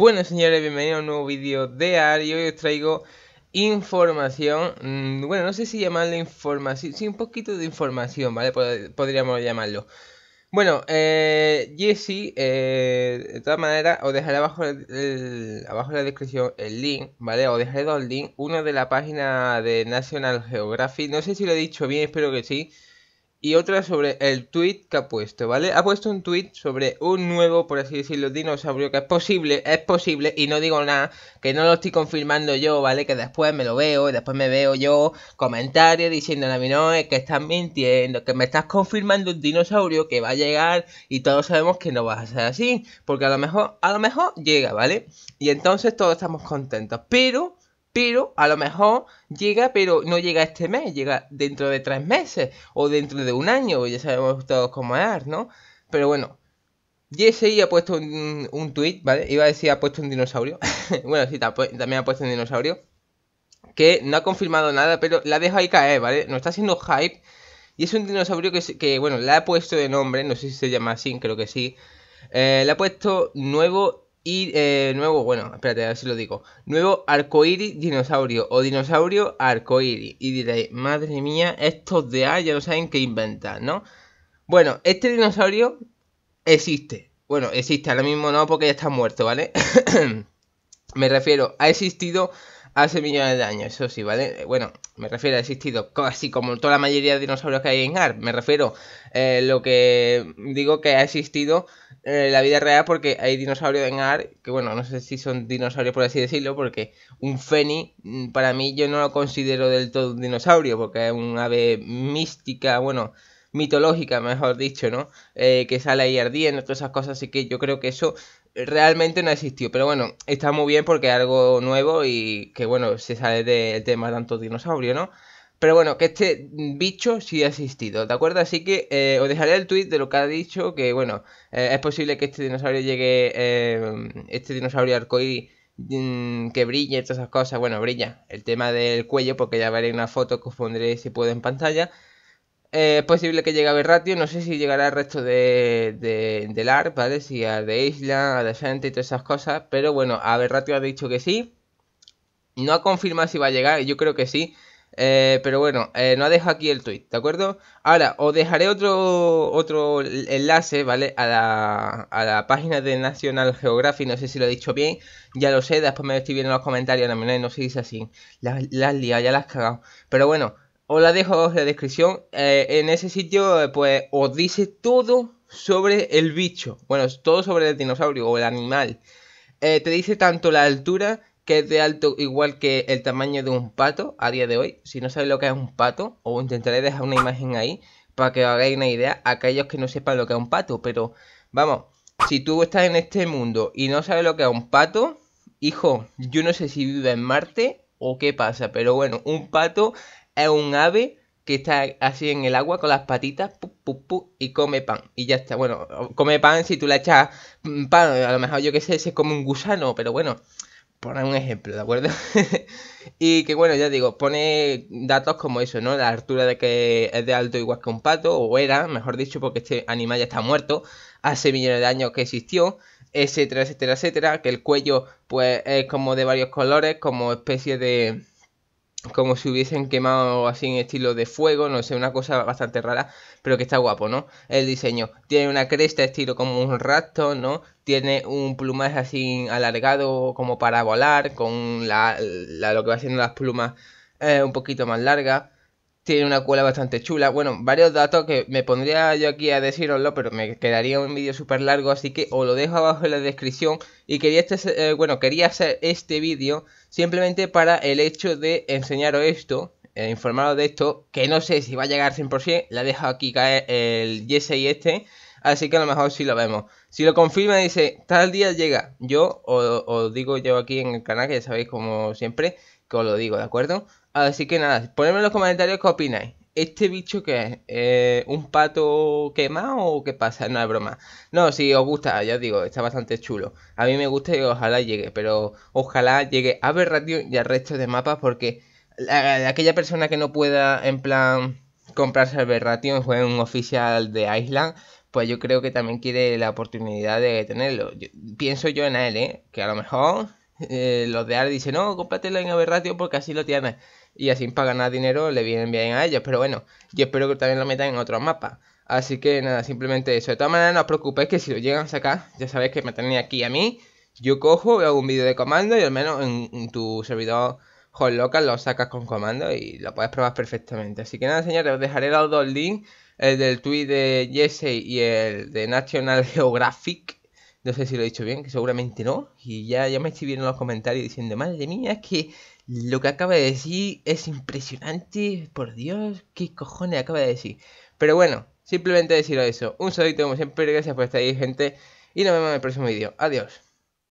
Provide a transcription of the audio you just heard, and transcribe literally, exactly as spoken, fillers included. Bueno, señores, bienvenidos a un nuevo vídeo de A R y hoy os traigo información, mmm, bueno, no sé si llamarle información, sí, un poquito de información, ¿vale? Pod- podríamos llamarlo. Bueno, eh, Jesse, eh, de todas maneras, os dejaré abajo, el, el, abajo en la descripción el link, ¿vale? Os dejaré dos links, uno de la página de National Geographic, no sé si lo he dicho bien, espero que sí. Y otra sobre el tweet que ha puesto, ¿vale? Ha puesto un tweet sobre un nuevo, por así decirlo, dinosaurio. Que es posible, es posible, y no digo nada, que no lo estoy confirmando yo, ¿vale? Que después me lo veo, después me veo yo comentarios diciendo a mí, no, es que estás mintiendo, que me estás confirmando un dinosaurio que va a llegar. Y todos sabemos que no va a ser así, porque a lo mejor, a lo mejor llega, ¿vale? Y entonces todos estamos contentos, pero... Pero a lo mejor llega, pero no llega este mes, llega dentro de tres meses o dentro de un año, ya sabemos todos cómo es, ¿no? Pero bueno, Jesse ha puesto un, un tweet, ¿vale? Iba a decir ha puesto un dinosaurio, bueno, sí, también ha puesto un dinosaurio, que no ha confirmado nada, pero la deja ahí caer, ¿vale? Nos está haciendo hype y es un dinosaurio que, que bueno, le ha puesto de nombre, no sé si se llama así, creo que sí, eh, le ha puesto nuevo... Y eh, nuevo, bueno, espérate, a ver si lo digo. Nuevo arcoíris dinosaurio o dinosaurio arcoíris. Y diréis, madre mía, estos de A ya no saben qué inventar, ¿no? Bueno, este dinosaurio existe. Bueno, existe, ahora mismo no porque ya está muerto, ¿vale? Me refiero, ha existido hace millones de años, eso sí, ¿vale? Bueno, me refiero a existido casi como toda la mayoría de dinosaurios que hay en A R. Me refiero eh, lo que digo que ha existido en eh, la vida real porque hay dinosaurios en A R. Que bueno, no sé si son dinosaurios por así decirlo, porque un fénix para mí yo no lo considero del todo un dinosaurio. Porque es un ave mística, bueno, mitológica mejor dicho, ¿no? Eh, que sale ahí ardiendo, todas esas cosas, así que yo creo que eso... realmente no existió, pero bueno, está muy bien porque es algo nuevo y que bueno, se sale del tema de tantos dinosaurios, ¿no? Pero bueno, que este bicho sí ha existido, ¿de acuerdo? Así que eh, os dejaré el tweet de lo que ha dicho, que bueno, eh, es posible que este dinosaurio llegue, eh, este dinosaurio arcoíris mmm, que brille, todas esas cosas, bueno, brilla el tema del cuello porque ya veréis una foto que os pondré si puedo en pantalla. Eh, es posible que llegue a Aberration, no sé si llegará al resto de, de, del A R, ¿vale? Si a The Island, a The Island y todas esas cosas, pero bueno, Aberration ha dicho que sí. No ha confirmado si va a llegar, yo creo que sí, eh, pero bueno, eh, no ha dejado aquí el tweet, ¿de acuerdo? Ahora, os dejaré otro otro enlace, ¿vale? A la, a la página de National Geographic, no sé si lo he dicho bien, ya lo sé, después me lo estoy viendo en los comentarios, no, no se dice así, las la has liado, ya las has cagado, pero bueno... Os la dejo en la descripción, eh, en ese sitio eh, pues os dice todo sobre el bicho, bueno, todo sobre el dinosaurio o el animal. Eh, te dice tanto la altura, que es de alto igual que el tamaño de un pato a día de hoy. Si no sabéis lo que es un pato, os intentaré dejar una imagen ahí para que os hagáis una idea a aquellos que no sepan lo que es un pato. Pero vamos, si tú estás en este mundo y no sabes lo que es un pato, hijo, yo no sé si vive en Marte o qué pasa, pero bueno, un pato... es un ave que está así en el agua con las patitas pu, pu, pu, y come pan. Y ya está. Bueno, come pan si tú le echas pan. A lo mejor yo que sé, se come un gusano. Pero bueno, poner un ejemplo, ¿de acuerdo? Y que bueno, ya digo, pone datos como eso, ¿no? La altura de que es de alto igual que un pato. O era, mejor dicho, porque este animal ya está muerto. Hace millones de años que existió. Etcétera, etcétera, etcétera. Que el cuello pues es como de varios colores. Como especie de... como si hubiesen quemado así en estilo de fuego, no sé, una cosa bastante rara, pero que está guapo, ¿no? El diseño. Tiene una cresta estilo como un rastro, ¿no? Tiene un plumaje así alargado como para volar, con la, la, lo que va siendo las plumas eh, un poquito más largas. Tiene una cola bastante chula. Bueno, varios datos que me pondría yo aquí a deciroslo, pero me quedaría un vídeo súper largo, así que os lo dejo abajo en la descripción. Y quería este, eh, bueno, quería hacer este vídeo simplemente para el hecho de enseñaros esto, eh, informaros de esto, que no sé si va a llegar cien por ciento, la dejo aquí caer el Jesse este, así que a lo mejor sí lo vemos. Si lo confirma dice, tal día llega, yo os, os digo yo aquí en el canal, que ya sabéis como siempre, que os lo digo, ¿de acuerdo? Así que nada, ponedme en los comentarios qué opináis. ¿Este bicho qué es? Eh, ¿Un pato quemado o qué pasa? No es broma. No, si os gusta, ya os digo, está bastante chulo. A mí me gusta y ojalá llegue, pero ojalá llegue a Aberration y al resto de mapas porque la, la, aquella persona que no pueda en plan comprarse Aberration o un oficial de Island, pues yo creo que también quiere la oportunidad de tenerlo. Yo, pienso yo en él, ¿eh? Que a lo mejor eh, los de A R dicen, no, cómpratelo en Aberration porque así lo tienes. Y así para ganar dinero le vienen bien a ellos. Pero bueno, yo espero que también lo metan en otros mapas. Así que nada, simplemente eso. De todas maneras, no os preocupéis que si lo llegan a sacar, ya sabéis que me tenéis aquí a mí. Yo cojo, hago un vídeo de comando y al menos en, en tu servidor hotlocal lo sacas con comando y lo puedes probar perfectamente. Así que nada, señores, os dejaré los dos links, el del tweet de Jesse y el de National Geographic. No sé si lo he dicho bien, que seguramente no. Y ya, ya me escribieron en los comentarios diciendo, madre mía, es que lo que acaba de decir es impresionante. Por Dios, qué cojones acaba de decir. Pero bueno, simplemente deciros eso. Un saludito como siempre, gracias por estar ahí, gente. Y nos vemos en el próximo vídeo. Adiós.